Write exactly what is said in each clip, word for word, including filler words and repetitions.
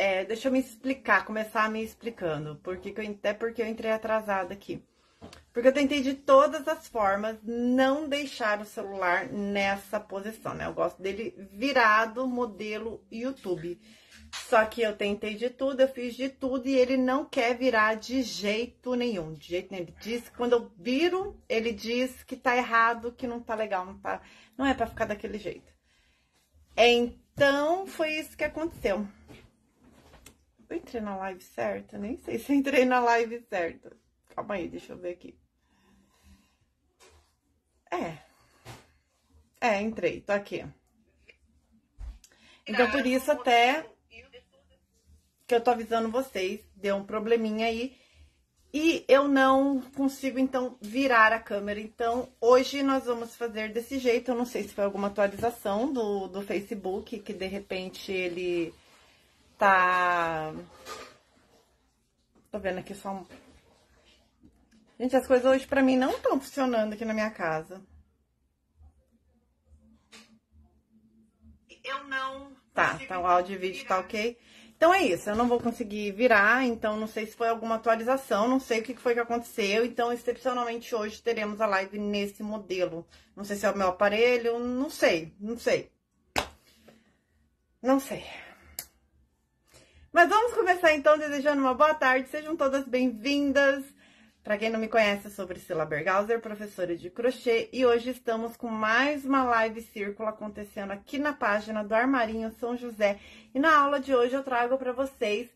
é, deixa eu me explicar, começar me explicando, porque eu, até porque eu entrei atrasada aqui. Porque eu tentei de todas as formas não deixar o celular nessa posição, né? Eu gosto dele virado modelo YouTube. Só que eu tentei de tudo, eu fiz de tudo e ele não quer virar de jeito nenhum. De jeito nenhum. Ele diz que quando eu viro, ele diz que tá errado, que não tá legal, não, tá, não é pra ficar daquele jeito. Então, foi isso que aconteceu. Eu entrei na live certa? Nem sei se eu entrei na live certa. Calma aí, deixa eu ver aqui. É. É, entrei, tô aqui. Então, por isso até que eu tô avisando vocês, deu um probleminha aí. E eu não consigo, então, virar a câmera. Então, hoje nós vamos fazer desse jeito. Eu não sei se foi alguma atualização do, do Facebook, que de repente ele tá... Tô vendo aqui só um... Gente, as coisas hoje pra mim não estão funcionando aqui na minha casa. Eu não... Tá, tá, o áudio e vídeo tá ok. Então é isso, eu não vou conseguir virar, então não sei se foi alguma atualização, não sei o que foi que aconteceu. Então, excepcionalmente hoje teremos a live nesse modelo. Não sei se é o meu aparelho, não sei, não sei. Não sei. Mas vamos começar então desejando uma boa tarde, sejam todas bem-vindas. Para quem não me conhece, eu sou Priscilla Berghauser, professora de crochê, e hoje estamos com mais uma live Círculo acontecendo aqui na página do Armarinho São José. E na aula de hoje eu trago para vocês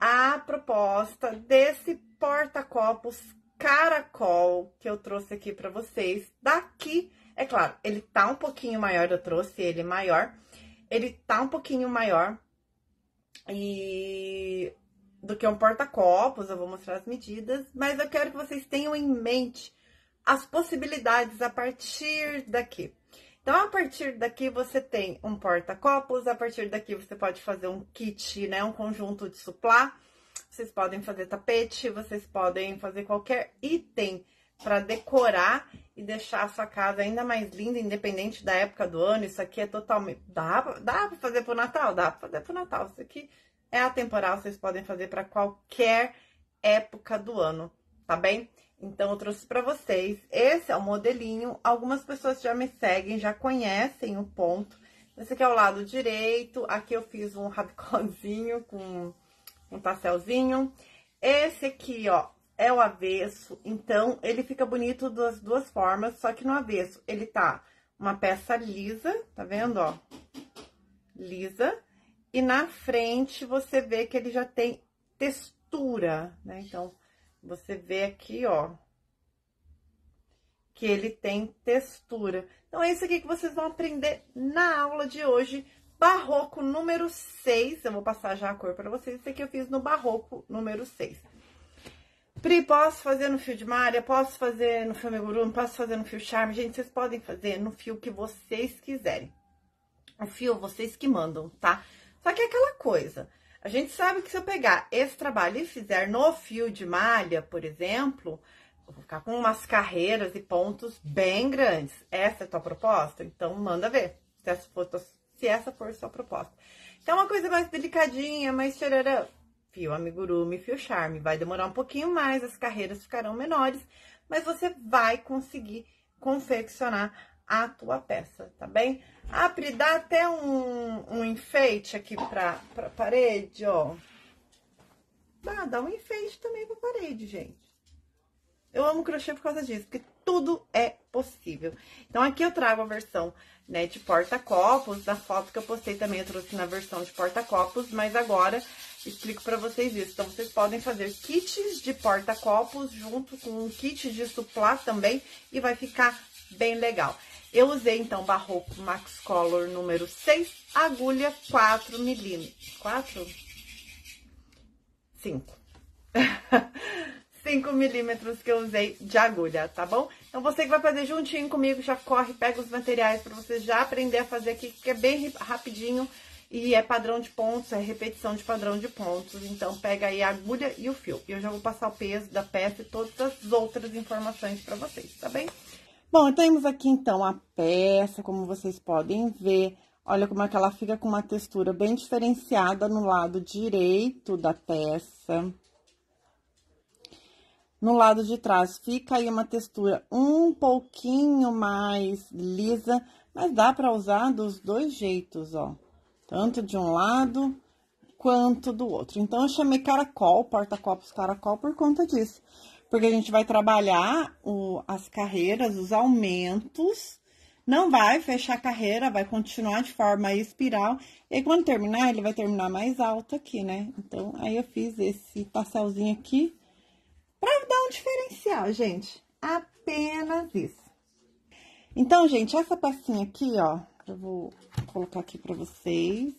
a proposta desse porta-copos caracol que eu trouxe aqui para vocês. Daqui, é claro, ele tá um pouquinho maior, eu trouxe ele maior, ele tá um pouquinho maior e... do que um porta-copos, eu vou mostrar as medidas, mas eu quero que vocês tenham em mente as possibilidades a partir daqui. Então, a partir daqui você tem um porta-copos, a partir daqui você pode fazer um kit, né, um conjunto de suplá, vocês podem fazer tapete, vocês podem fazer qualquer item para decorar e deixar a sua casa ainda mais linda, independente da época do ano. Isso aqui é totalmente... Dá, dá para fazer pro Natal? Dá para fazer pro Natal, isso aqui... É atemporal, vocês podem fazer para qualquer época do ano, tá bem? Então, eu trouxe para vocês, esse é o modelinho, algumas pessoas já me seguem, já conhecem o ponto. Esse aqui é o lado direito, aqui eu fiz um rabicózinho com um tasselzinho. Esse aqui, ó, é o avesso, então ele fica bonito das duas formas, só que no avesso ele tá uma peça lisa, tá vendo, ó? Lisa. E na frente, você vê que ele já tem textura, né? Então, você vê aqui, ó, que ele tem textura. Então, é isso aqui que vocês vão aprender na aula de hoje, Barroco número seis. Eu vou passar já a cor para vocês. Isso aqui eu fiz no Barroco número seis. Pri, posso fazer no fio de malha? Posso fazer no fio amigurumi? Posso fazer no fio charme? Gente, vocês podem fazer no fio que vocês quiserem. O fio, vocês que mandam, tá? Só que é aquela coisa, a gente sabe que se eu pegar esse trabalho e fizer no fio de malha, por exemplo, eu vou ficar com umas carreiras e pontos bem grandes. Essa é a tua proposta? Então, manda ver, se essa for, se essa for a sua proposta. Então, uma coisa mais delicadinha, mais tchararã, fio amigurumi, fio charme, vai demorar um pouquinho mais, as carreiras ficarão menores, mas você vai conseguir confeccionar a tua peça, tá bem? Ah, Pri, dá até um, um enfeite aqui pra, pra parede, ó. Dá, dá um enfeite também pra parede, gente. Eu amo crochê por causa disso, porque tudo é possível. Então, aqui eu trago a versão, né, de porta-copos. Na foto que eu postei também eu trouxe na versão de porta-copos, mas agora explico pra vocês isso. Então, vocês podem fazer kits de porta-copos junto com um kit de suplá também e vai ficar bem legal. Eu usei, então, Barroco MaxColor número seis, agulha quatro milímetros. quatro? cinco. cinco milímetros que eu usei de agulha, tá bom? Então, você que vai fazer juntinho comigo, já corre, pega os materiais para você já aprender a fazer aqui, que é bem rapidinho e é padrão de pontos, é repetição de padrão de pontos. Então, pega aí a agulha e o fio. Eu já vou passar o peso da peça e todas as outras informações para vocês, tá bem? Bom, temos aqui, então, a peça, como vocês podem ver, Olha como é que ela fica com uma textura bem diferenciada no lado direito da peça. No lado de trás fica aí uma textura um pouquinho mais lisa, mas dá pra usar dos dois jeitos, ó. Tanto de um lado quanto do outro. Então, eu chamei caracol, porta-copos caracol, por conta disso. Porque a gente vai trabalhar o, as carreiras, os aumentos. Não vai fechar a carreira, vai continuar de forma espiral. E aí, quando terminar, ele vai terminar mais alto aqui, né? Então, aí eu fiz esse pastelzinho aqui pra dar um diferencial, gente. Apenas isso. Então, gente, essa pecinha aqui, ó, eu vou colocar aqui pra vocês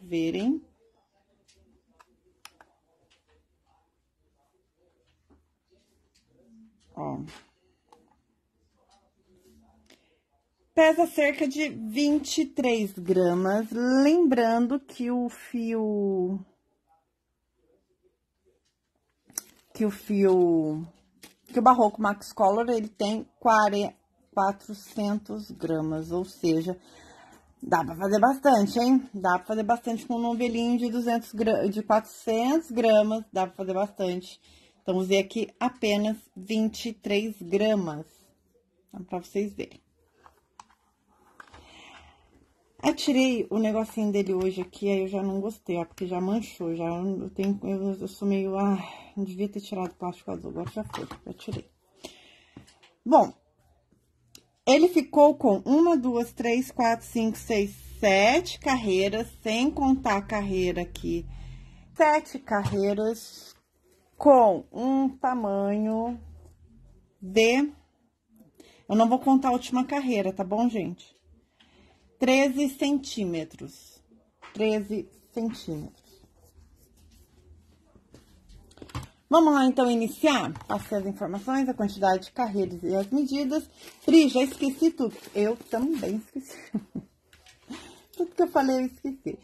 verem. Ó. Pesa cerca de vinte e três gramas, lembrando que o fio que o fio que o Barroco MaxColor, ele tem quatrocentas gramas, ou seja, dá pra fazer bastante, hein? Dá pra fazer bastante com um novelinho de duzentas gramas, de quatrocentas gramas, dá pra fazer bastante. Então, usei aqui apenas vinte e três gramas, então, pra vocês verem. Eu tirei o negocinho dele hoje aqui, aí eu já não gostei, ó, porque já manchou, já eu tenho, eu, eu sou meio, ah, não devia ter tirado o plástico azul, agora já foi, já tirei. Bom, ele ficou com uma, duas, três, quatro, cinco, seis, sete carreiras, sem contar a carreira aqui, sete carreiras com um tamanho de, eu não vou contar a última carreira, tá bom, gente? treze centímetros, treze centímetros. Vamos lá, então, iniciar? Passei as informações, a quantidade de carreiras e as medidas. Pri, já esqueci tudo. Eu também esqueci. Tudo que eu falei, eu esqueci.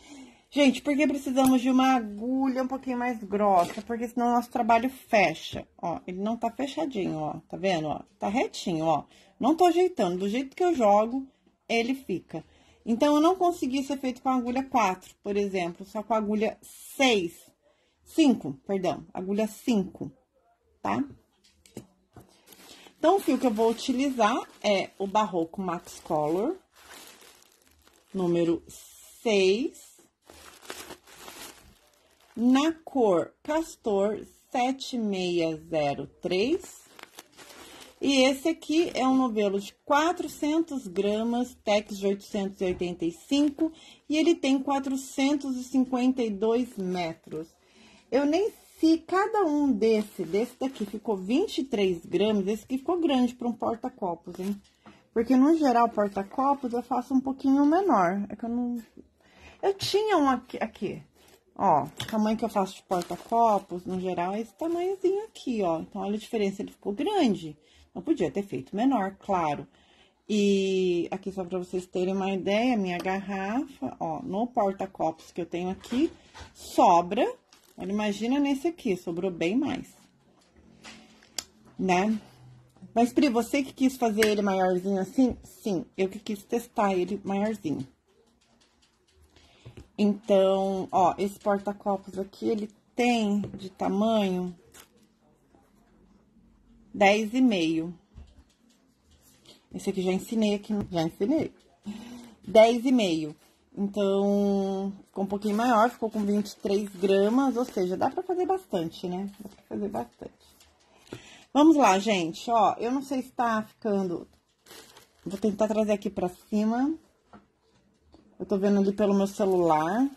Gente, porque precisamos de uma agulha um pouquinho mais grossa, porque senão o nosso trabalho fecha. Ó, ele não tá fechadinho, ó, tá vendo, ó? Tá retinho, ó. Não tô ajeitando, do jeito que eu jogo, ele fica. Então, eu não consegui ser feito com a agulha quatro, por exemplo, só com a agulha seis, cinco, perdão, agulha cinco, tá? Então, o fio que eu vou utilizar é o Barroco MaxColor, número seis, na cor Castor sete seis zero três. E esse aqui é um novelo de quatrocentas gramas, tex de oitocentos e oitenta e cinco, e ele tem quatrocentos e cinquenta e dois metros. Eu nem sei, cada um desse, desse daqui ficou vinte e três gramas, esse aqui ficou grande para um porta-copos, hein? Porque, no geral, porta-copos eu faço um pouquinho menor, é que eu não... Eu tinha um aqui, aqui. Ó, o tamanho que eu faço de porta-copos, no geral, é esse tamanhozinho aqui, ó. Então, olha a diferença, ele ficou grande. Eu podia ter feito menor, claro. E aqui, só pra vocês terem uma ideia, minha garrafa, ó, no porta-copos que eu tenho aqui, sobra. Olha, imagina nesse aqui, sobrou bem mais, né? Mas, Pri, você que quis fazer ele maiorzinho assim? Sim, eu que quis testar ele maiorzinho. Então, ó, esse porta-copos aqui, ele tem de tamanho dez e meio. Esse aqui já ensinei aqui, já ensinei. dez e meio. Então, ficou um pouquinho maior, ficou com vinte e três gramas, ou seja, dá pra fazer bastante, né? Dá pra fazer bastante. Vamos lá, gente, ó, eu não sei se tá ficando... Vou tentar trazer aqui pra cima. Eu tô vendo ali pelo meu celular,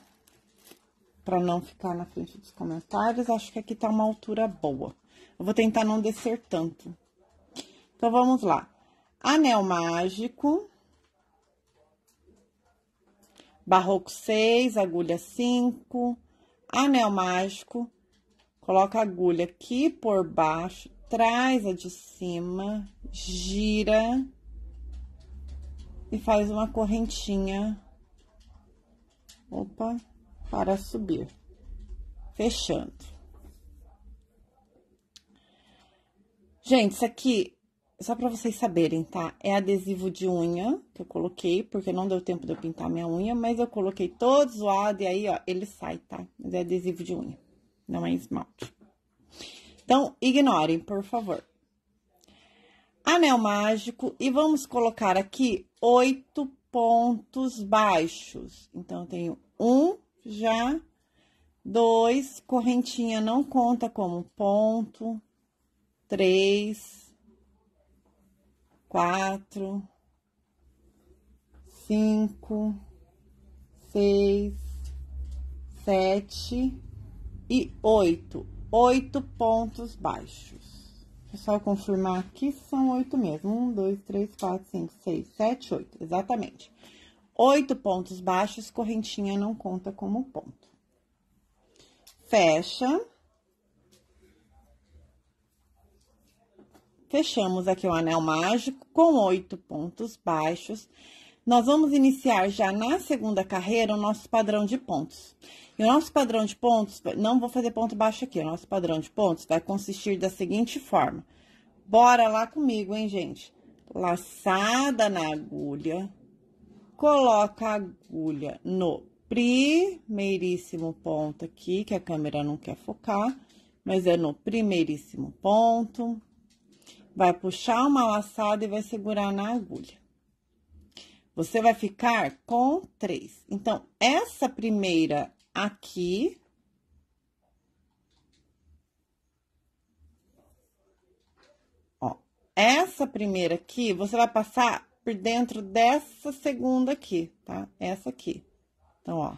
pra não ficar na frente dos comentários. Acho que aqui tá uma altura boa. Eu vou tentar não descer tanto. Então, vamos lá. Anel mágico. Barroco seis, agulha cinco. Anel mágico. Coloca a agulha aqui por baixo, traz a de cima, gira e faz uma correntinha. Opa, para subir. Fechando. Gente, isso aqui só pra vocês saberem, tá? É adesivo de unha que eu coloquei, porque não deu tempo de eu pintar minha unha, mas eu coloquei todo zoado e aí, ó, ele sai, tá? Mas é adesivo de unha, não é esmalte. Então, ignorem, por favor. Anel mágico e vamos colocar aqui oito pontos baixos. Então, eu tenho um já, dois, correntinha não conta como ponto, três... Quatro, cinco, seis, sete e oito. Oito pontos baixos. Deixa eu só confirmar aqui, são oito mesmo. Um, dois, três, quatro, cinco, seis, sete, oito. Exatamente. Oito pontos baixos, correntinha não conta como ponto. Fecha. Fechamos aqui o anel mágico com oito pontos baixos. Nós vamos iniciar já na segunda carreira o nosso padrão de pontos. E o nosso padrão de pontos, não vou fazer ponto baixo aqui, o nosso padrão de pontos vai consistir da seguinte forma. Bora lá comigo, hein, gente? Laçada na agulha, coloca a agulha no primeiríssimo ponto aqui, que a câmera não quer focar, mas é no primeiríssimo ponto... Vai puxar uma laçada e vai segurar na agulha. Você vai ficar com três. Então, essa primeira aqui... Ó, essa primeira aqui, você vai passar por dentro dessa segunda aqui, tá? Essa aqui. Então, ó.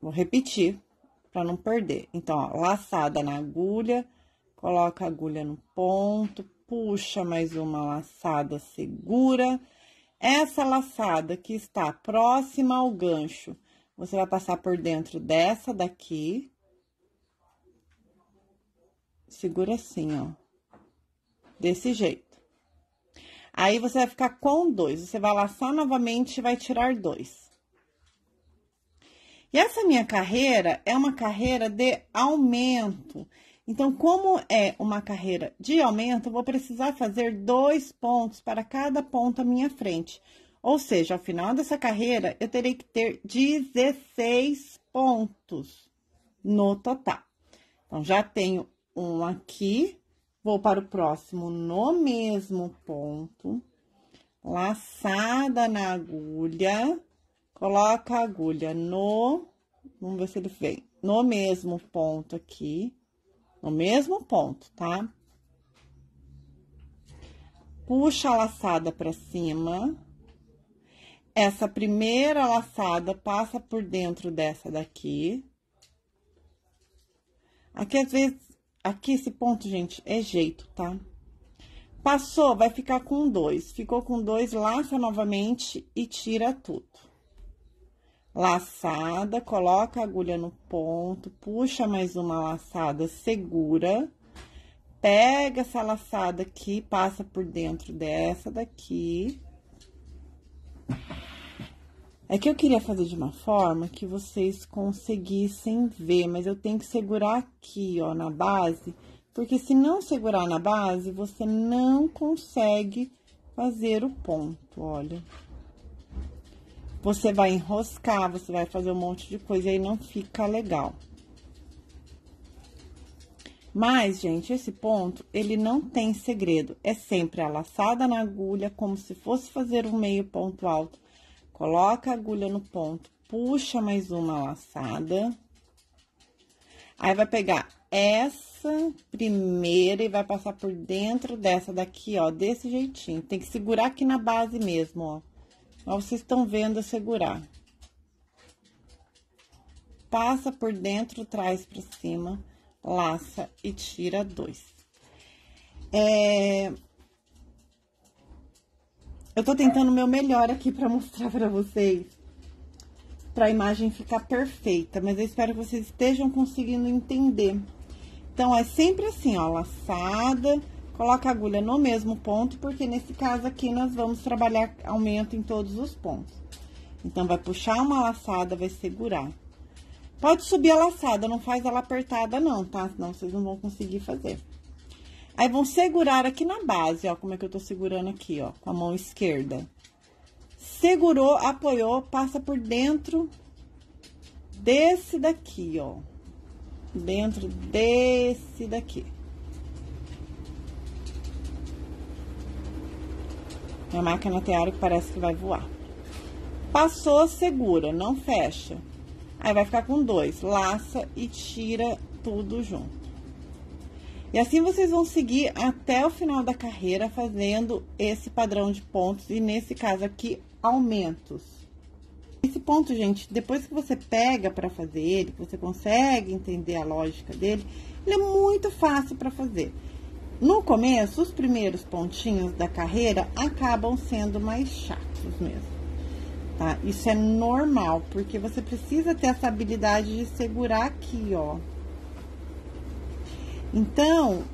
Vou repetir, pra não perder. Então, ó, laçada na agulha... Coloca a agulha no ponto, puxa mais uma laçada, segura. Essa laçada que está próxima ao gancho, você vai passar por dentro dessa daqui. Segura assim, ó. Desse jeito. Aí, você vai ficar com dois. Você vai laçar novamente e vai tirar dois. E essa minha carreira é uma carreira de aumento. Então, como é uma carreira de aumento, eu vou precisar fazer dois pontos para cada ponta à minha frente. Ou seja, ao final dessa carreira, eu terei que ter dezesseis pontos no total. Então, já tenho um aqui, vou para o próximo no mesmo ponto, laçada na agulha, coloca a agulha no... Vamos ver se ele vem. No mesmo ponto aqui. No mesmo ponto, tá? Puxa a laçada pra cima. Essa primeira laçada passa por dentro dessa daqui. Aqui, às vezes... Aqui, esse ponto, gente, é jeito, tá? Passou, vai ficar com dois. Ficou com dois, laça novamente e tira tudo. Laçada, coloca a agulha no ponto, puxa mais uma laçada, segura, pega essa laçada aqui, passa por dentro dessa daqui. É que eu queria fazer de uma forma que vocês conseguissem ver, mas eu tenho que segurar aqui, ó, na base, porque se não segurar na base, você não consegue fazer o ponto, olha. Você vai enroscar, você vai fazer um monte de coisa e aí não fica legal. Mas, gente, esse ponto, ele não tem segredo. É sempre a laçada na agulha, como se fosse fazer um meio ponto alto. Coloca a agulha no ponto, puxa mais uma laçada. Aí, vai pegar essa primeira e vai passar por dentro dessa daqui, ó, desse jeitinho. Tem que segurar aqui na base mesmo, ó. Ó, vocês estão vendo eu segurar. Passa por dentro, traz pra cima, laça e tira dois. É... Eu tô tentando o meu melhor aqui pra mostrar pra vocês, pra imagem ficar perfeita, mas eu espero que vocês estejam conseguindo entender. Então, é sempre assim, ó, laçada... Coloca a agulha no mesmo ponto, porque nesse caso aqui nós vamos trabalhar aumento em todos os pontos. Então, vai puxar uma laçada, vai segurar. Pode subir a laçada, não faz ela apertada não, tá? Senão, vocês não vão conseguir fazer. Aí, vão segurar aqui na base, ó, como é que eu tô segurando aqui, ó, com a mão esquerda. Segurou, apoiou, passa por dentro desse daqui, ó. Dentro desse daqui. Minha máquina tem hora que parece que vai voar. Passou, segura, não fecha. Aí, vai ficar com dois. Laça e tira tudo junto. E assim vocês vão seguir até o final da carreira fazendo esse padrão de pontos e, nesse caso aqui, aumentos. Esse ponto, gente, depois que você pega pra fazer ele, que você consegue entender a lógica dele, ele é muito fácil pra fazer. No começo, os primeiros pontinhos da carreira acabam sendo mais chatos mesmo, tá? Isso é normal, porque você precisa ter essa habilidade de segurar aqui, ó. Então,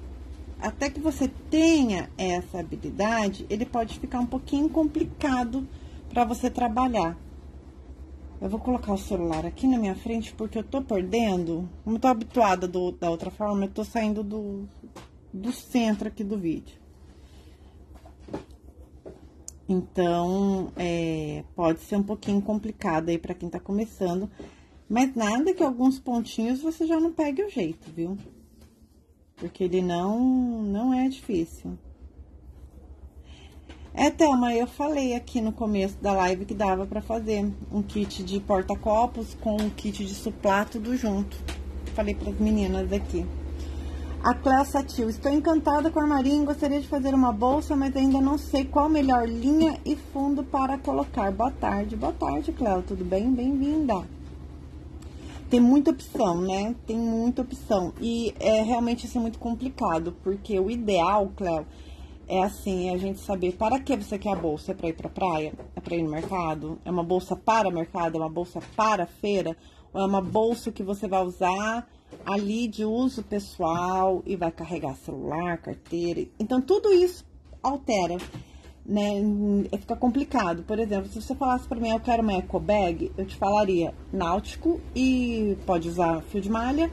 até que você tenha essa habilidade, ele pode ficar um pouquinho complicado para você trabalhar. Eu vou colocar o celular aqui na minha frente, porque eu tô perdendo. Como eu tô habituada do, da outra forma, eu tô saindo do, do centro aqui do vídeo. Então, é, pode ser um pouquinho complicado aí para quem tá começando. Mas nada que alguns pontinhos você já não pegue o jeito, viu? Porque ele não, não é difícil. É, Thelma, eu falei aqui no começo da live que dava pra fazer um kit de porta-copos com um kit de suplá, tudo junto. Falei pras meninas aqui. A Clécia Tio, estou encantada com o armarinho, gostaria de fazer uma bolsa, mas ainda não sei qual melhor linha e fundo para colocar. Boa tarde, boa tarde, Cléo, tudo bem? Bem-vinda. Tem muita opção, né? Tem muita opção. E é, realmente isso é muito complicado, porque o ideal, Cléo, é assim, é a gente saber para que você quer a bolsa. É para ir para praia? É para ir no mercado? É uma bolsa para mercado? É uma bolsa para feira? Ou é uma bolsa que você vai usar ali de uso pessoal e vai carregar celular, carteira? Então, tudo isso altera, né? Fica complicado. Por exemplo, se você falasse pra mim, eu quero uma eco bag, eu te falaria náutico e pode usar fio de malha,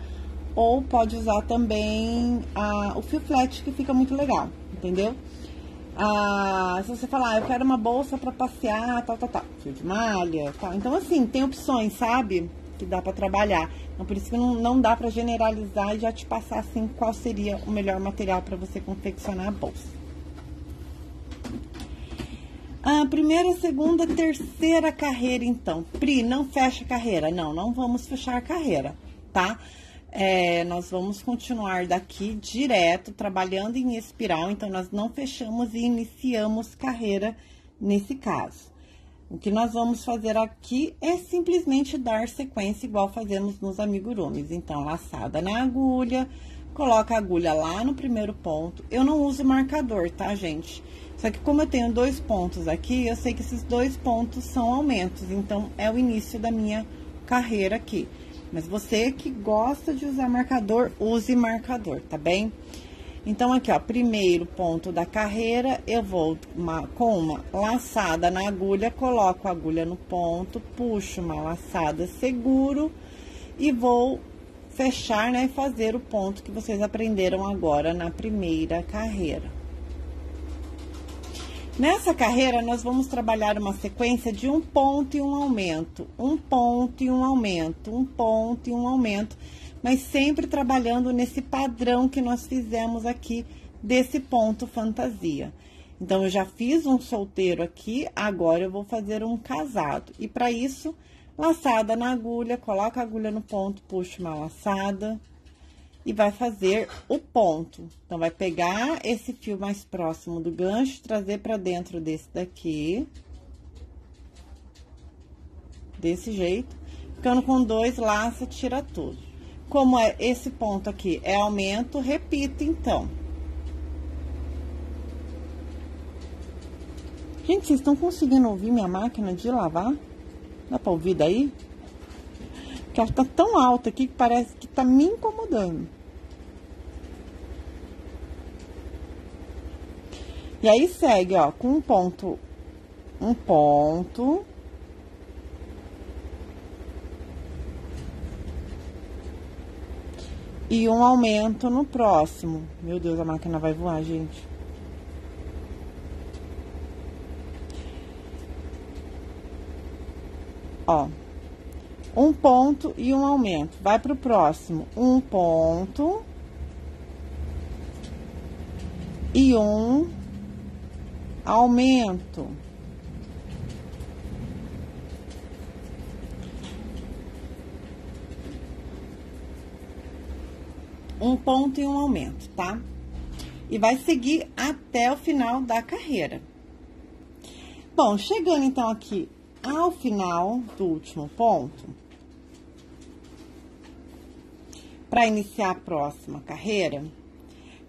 ou pode usar também ah, o fio flat, que fica muito legal, entendeu? Ah, se você falar, eu quero uma bolsa pra passear, tal, tal, tal, fio de malha, tal. Então, assim, tem opções, sabe? Que dá pra trabalhar. Então, por isso que não, não dá pra generalizar e já te passar, assim, qual seria o melhor material pra você confeccionar a bolsa. A primeira, segunda, terceira carreira, então. Pri, não fecha a carreira. Não, não vamos fechar a carreira, tá? É, nós vamos continuar daqui direto, trabalhando em espiral. Então, nós não fechamos e iniciamos carreira nesse caso. O que nós vamos fazer aqui é simplesmente dar sequência igual fazemos nos amigurumis. Então, laçada na agulha, coloca a agulha lá no primeiro ponto. Eu não uso marcador, tá, gente? Só que como eu tenho dois pontos aqui, eu sei que esses dois pontos são aumentos, então é o início da minha carreira aqui. Mas você que gosta de usar marcador, use marcador, tá bem? Então, aqui, ó, primeiro ponto da carreira, eu vou uma, com uma laçada na agulha, coloco a agulha no ponto, puxo uma laçada seguro e vou fechar, né, e fazer o ponto que vocês aprenderam agora na primeira carreira. Nessa carreira, nós vamos trabalhar uma sequência de um ponto e um aumento, um ponto e um aumento, um ponto e um aumento, mas sempre trabalhando nesse padrão que nós fizemos aqui desse ponto fantasia. Então, eu já fiz um solteiro aqui, agora eu vou fazer um casado. E para isso, laçada na agulha, coloca a agulha no ponto, puxa uma laçada e vai fazer o ponto. Então, vai pegar esse fio mais próximo do gancho, trazer pra dentro desse daqui. Desse jeito. Ficando com dois, laça, tira tudo. Como é esse ponto aqui é aumento, repita, então. Gente, vocês estão conseguindo ouvir minha máquina de lavar? Dá pra ouvir daí? Porque ela tá tão alta aqui que parece que tá me incomodando. E aí, segue, ó, com um ponto, um ponto. e um aumento no próximo. Meu Deus, a máquina vai voar, gente. Ó, um ponto e um aumento. Vai pro próximo. Um ponto e um aumento. Um ponto e um aumento, tá? E vai seguir até o final da carreira. Bom, chegando então aqui ao final do último ponto, para iniciar a próxima carreira,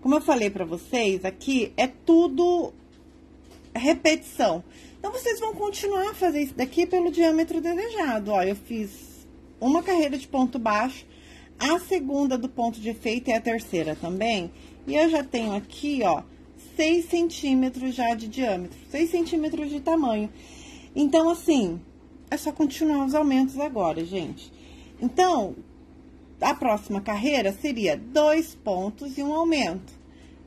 como eu falei para vocês, aqui é tudo repetição. Então, vocês vão continuar a fazer isso daqui pelo diâmetro desejado. Ó, eu fiz uma carreira de ponto baixo, a segunda do ponto de efeito e a terceira também. E eu já tenho aqui, ó, seis centímetros já de diâmetro, seis centímetros de tamanho. Então, assim, é só continuar os aumentos agora, gente. Então, a próxima carreira seria dois pontos e um aumento.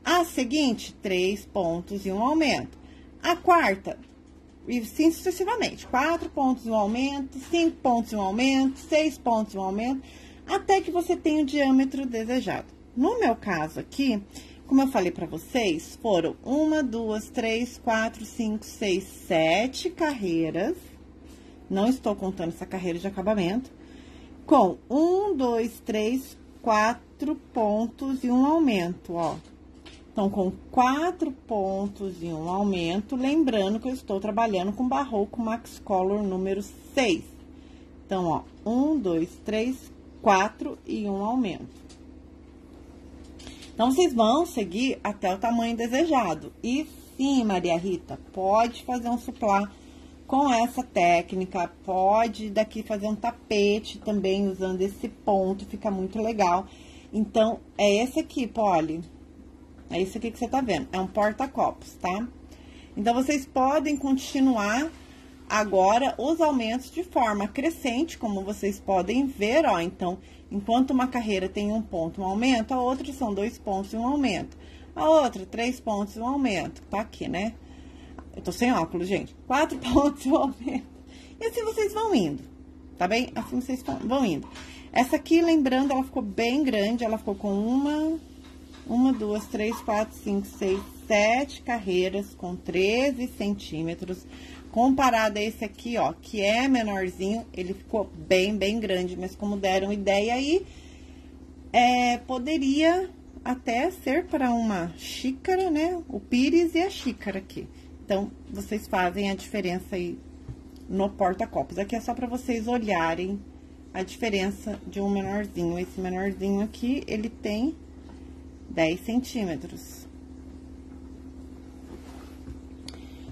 A seguinte, três pontos e um aumento. A quarta, e assim sucessivamente, quatro pontos e um aumento, cinco pontos e um aumento, seis pontos e um aumento, até que você tenha o diâmetro desejado. No meu caso aqui, como eu falei pra vocês, foram uma, duas, três, quatro, cinco, seis, sete carreiras. Não estou contando essa carreira de acabamento. Com um, dois, três, quatro pontos e um aumento, ó. Então, com quatro pontos e um aumento, lembrando que eu estou trabalhando com Barroco MaxColor número seis. Então, ó, um, dois, três, quatro e um aumento. Então, vocês vão seguir até o tamanho desejado. E sim, Maria Rita, pode fazer um suplá com essa técnica, pode daqui fazer um tapete também usando esse ponto, fica muito legal. Então, é esse aqui, Polly. É isso aqui que você tá vendo, é um porta-copos, tá? Então, vocês podem continuar agora os aumentos de forma crescente, como vocês podem ver, ó. Então, enquanto uma carreira tem um ponto, um aumento, a outra são dois pontos e um aumento. A outra, três pontos e um aumento. Tá aqui, né? Eu tô sem óculos, gente. Quatro pontos e um aumento. E assim vocês vão indo, tá bem? Assim vocês vão indo. Essa aqui, lembrando, ela ficou bem grande, ela ficou com uma... Uma, duas, três, quatro, cinco, seis, sete carreiras com treze centímetros. Comparado a esse aqui, ó, que é menorzinho, ele ficou bem, bem grande. Mas como deram ideia aí, é, poderia até ser para uma xícara, né? O pires e a xícara aqui. Então, vocês fazem a diferença aí no porta-copos. Aqui é só para vocês olharem a diferença de um menorzinho. Esse menorzinho aqui, ele tem... dez centímetros.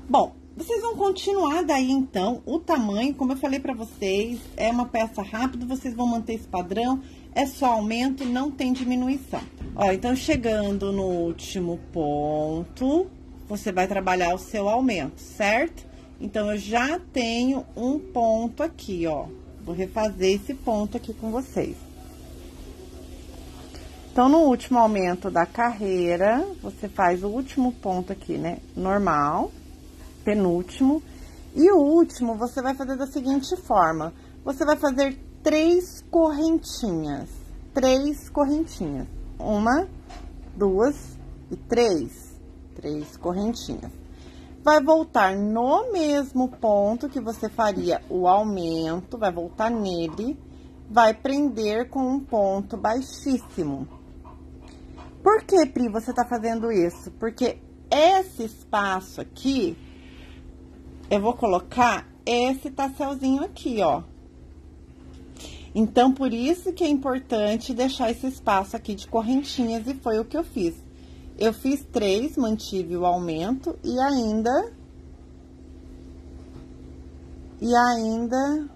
Bom, vocês vão continuar daí, então, o tamanho, como eu falei pra vocês, é uma peça rápida, vocês vão manter esse padrão, é só aumento, não tem diminuição. Ó, então, chegando no último ponto, você vai trabalhar o seu aumento, certo? Então, eu já tenho um ponto aqui, ó. Vou refazer esse ponto aqui com vocês. Então, no último aumento da carreira, você faz o último ponto aqui, né? Normal, penúltimo. E o último, você vai fazer da seguinte forma. Você vai fazer três correntinhas. Três correntinhas. Uma, duas e três. Três correntinhas. Vai voltar no mesmo ponto que você faria o aumento, vai voltar nele. Vai prender com um ponto baixíssimo. Por que, Pri, você tá fazendo isso? Porque esse espaço aqui, eu vou colocar esse tasselzinho aqui, ó. Então, por isso que é importante deixar esse espaço aqui de correntinhas, e foi o que eu fiz. Eu fiz três, mantive o aumento, e ainda... E ainda...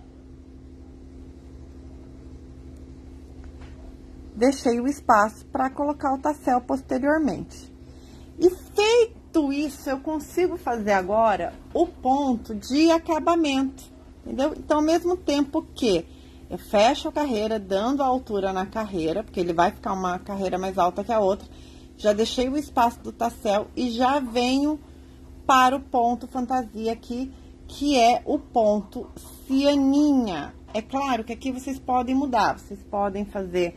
deixei o espaço para colocar o tassel posteriormente. E feito isso, eu consigo fazer agora o ponto de acabamento, entendeu? Então, ao mesmo tempo que fecha a carreira, dando a altura na carreira, porque ele vai ficar uma carreira mais alta que a outra. Já deixei o espaço do tassel e já venho para o ponto fantasia aqui, que é o ponto cianinha. É claro que aqui vocês podem mudar, vocês podem fazer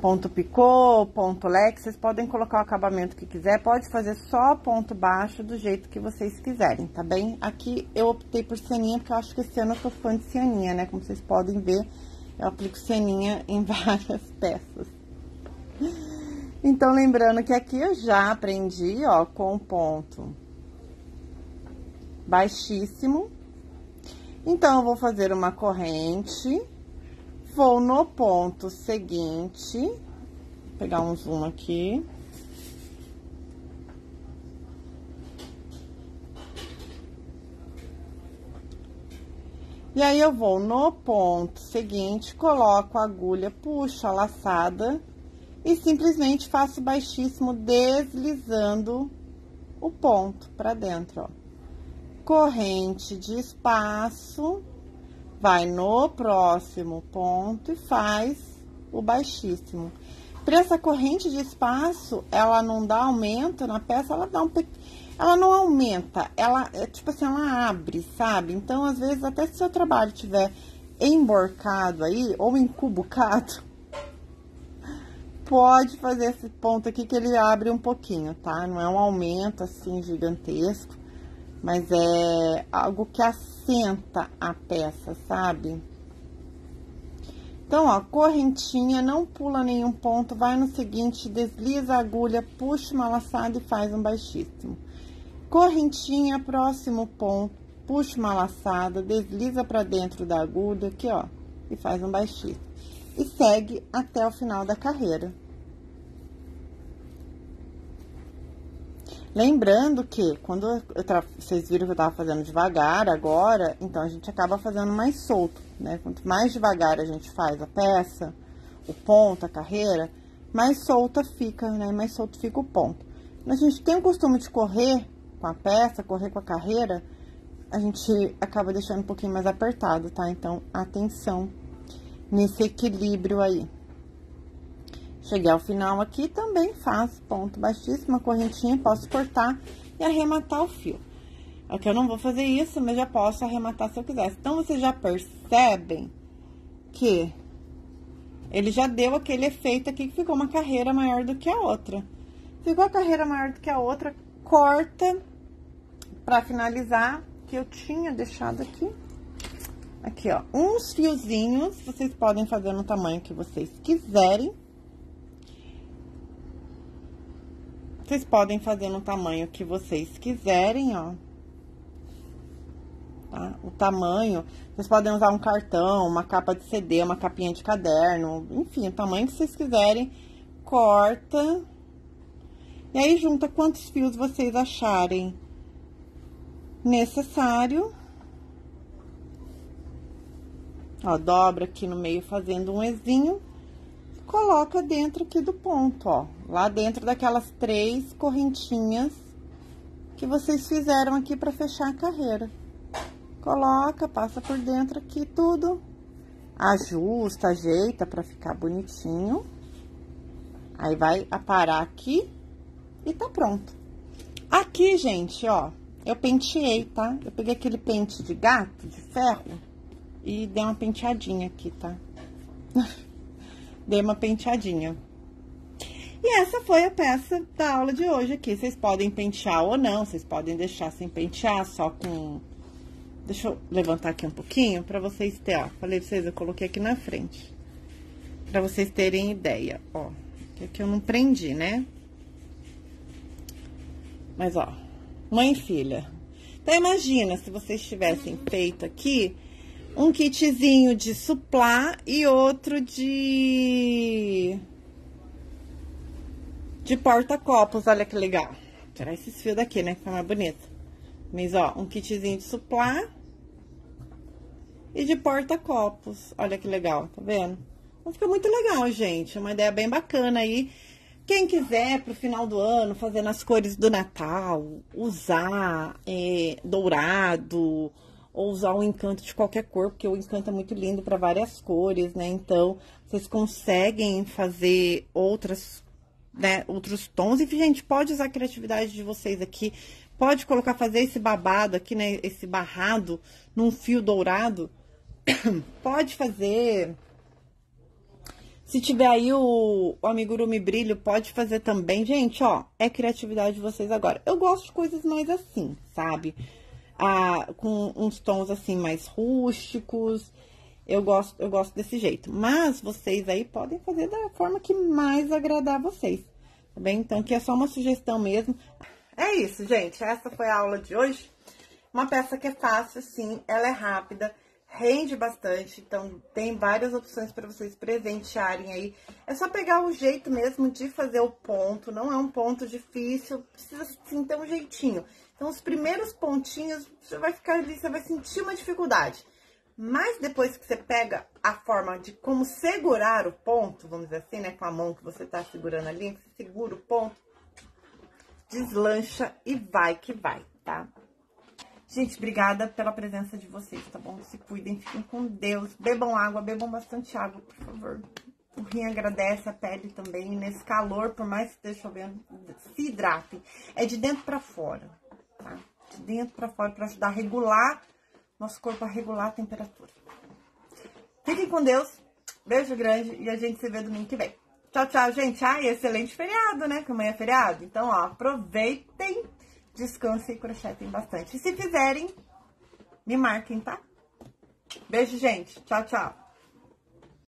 ponto picô, ponto leque, vocês podem colocar o acabamento que quiser, pode fazer só ponto baixo do jeito que vocês quiserem, tá bem? Aqui eu optei por cianinha, porque eu acho que esse ano eu sou fã de cianinha, né? Como vocês podem ver, eu aplico cianinha em várias peças. Então, lembrando que aqui eu já aprendi, ó, com ponto baixíssimo. Então, eu vou fazer uma corrente, vou no ponto seguinte, vou pegar um zoom aqui. E aí, eu vou no ponto seguinte, coloco a agulha, puxo a laçada e simplesmente faço baixíssimo, deslizando o ponto pra dentro, ó. Corrente de espaço, vai no próximo ponto e faz o baixíssimo. Para essa corrente de espaço, ela não dá aumento na peça, ela dá um pe... ela não aumenta, ela é tipo assim, ela abre, sabe? Então, às vezes, até se o seu trabalho tiver emborcado aí ou encubucado, pode fazer esse ponto aqui que ele abre um pouquinho, tá? Não é um aumento assim gigantesco, mas é algo que assenta a peça, sabe? Então, ó, correntinha, não pula nenhum ponto, vai no seguinte, desliza a agulha, puxa uma laçada e faz um baixíssimo. Correntinha, próximo ponto, puxa uma laçada, desliza pra dentro da agulha, aqui, ó, e faz um baixíssimo. E segue até o final da carreira. Lembrando que, quando eu tra... vocês viram que eu tava fazendo devagar agora, então a gente acaba fazendo mais solto, né? Quanto mais devagar a gente faz a peça, o ponto, a carreira, mais solta fica, né? Mais solto fica o ponto. Mas a gente tem o costume de correr com a peça, correr com a carreira, a gente acaba deixando um pouquinho mais apertado, tá? Então, atenção nesse equilíbrio aí. Cheguei ao final aqui, também faço ponto baixíssimo, correntinha, posso cortar e arrematar o fio. Aqui eu não vou fazer isso, mas já posso arrematar se eu quiser. Então, vocês já percebem que ele já deu aquele efeito aqui que ficou uma carreira maior do que a outra. Ficou a carreira maior do que a outra, corta pra finalizar, que eu tinha deixado aqui. Aqui, ó, uns fiozinhos, vocês podem fazer no tamanho que vocês quiserem. Vocês podem fazer no tamanho que vocês quiserem, ó. Tá? O tamanho, vocês podem usar um cartão, uma capa de C D, uma capinha de caderno, enfim, o tamanho que vocês quiserem. Corta. E aí, junta quantos fios vocês acharem necessário. Ó, dobra aqui no meio fazendo um Ezinho. Coloca dentro aqui do ponto, ó, lá dentro daquelas três correntinhas que vocês fizeram aqui pra fechar a carreira. Coloca, passa por dentro aqui tudo, ajusta, ajeita pra ficar bonitinho. Aí vai aparar aqui e tá pronto. Aqui, gente, ó, eu penteei, tá? Eu peguei aquele pente de gato, de ferro, e dei uma penteadinha aqui, tá? Dei uma penteadinha. E essa foi a peça da aula de hoje aqui. Vocês podem pentear ou não, vocês podem deixar sem pentear, só com... Deixa eu levantar aqui um pouquinho pra vocês terem, ó. Falei pra vocês, eu coloquei aqui na frente. Pra vocês terem ideia, ó. Que aqui eu não prendi, né? Mas, ó, mãe e filha. Então, imagina se vocês tivessem feito aqui... Um kitzinho de suplá e outro de... De porta-copos, olha que legal. Vou tirar esses fios daqui, né? Fica mais bonito. Mas, ó, um kitzinho de suplá e de porta-copos. Olha que legal, tá vendo? Então, fica muito legal, gente. É uma ideia bem bacana aí. Quem quiser, pro final do ano, fazer nas cores do Natal, usar é, dourado... ou usar um encanto de qualquer cor, porque o encanto é muito lindo para várias cores, né? Então, vocês conseguem fazer outras, né, outros tons. E, gente, pode usar a criatividade de vocês aqui. Pode colocar, fazer esse babado aqui, né? Esse barrado num fio dourado. Pode fazer... Se tiver aí o, o amigurumi brilho, pode fazer também. Gente, ó, é criatividade de vocês agora. Eu gosto de coisas mais assim, sabe? Ah, com uns tons assim mais rústicos. Eu gosto, eu gosto desse jeito. Mas vocês aí podem fazer da forma que mais agradar a vocês, tá bem? Então, aqui é só uma sugestão mesmo. É isso, gente. Essa foi a aula de hoje. Uma peça que é fácil, sim. Ela é rápida. Rende bastante, então tem várias opções para vocês presentearem aí. É só pegar o jeito mesmo de fazer o ponto, não é um ponto difícil, precisa sim ter um jeitinho. Então, os primeiros pontinhos, você vai ficar ali, você vai sentir uma dificuldade. Mas depois que você pega a forma de como segurar o ponto, vamos dizer assim, né, com a mão que você tá segurando ali, você segura o ponto, deslancha e vai que vai, tá? Gente, obrigada pela presença de vocês, tá bom? Se cuidem, fiquem com Deus, bebam água, bebam bastante água, por favor. O rim agradece, a pele também, nesse calor, por mais que esteja chovendo, se hidratem. É de dentro pra fora, tá? De dentro pra fora, pra ajudar a regular, nosso corpo a regular a temperatura. Fiquem com Deus, beijo grande e a gente se vê domingo que vem. Tchau, tchau, gente. Ai, excelente feriado, né? Que amanhã é feriado. Então, ó, aproveitem. Descansem e crochetem bastante. E se fizerem, me marquem, tá? Beijo, gente. Tchau, tchau.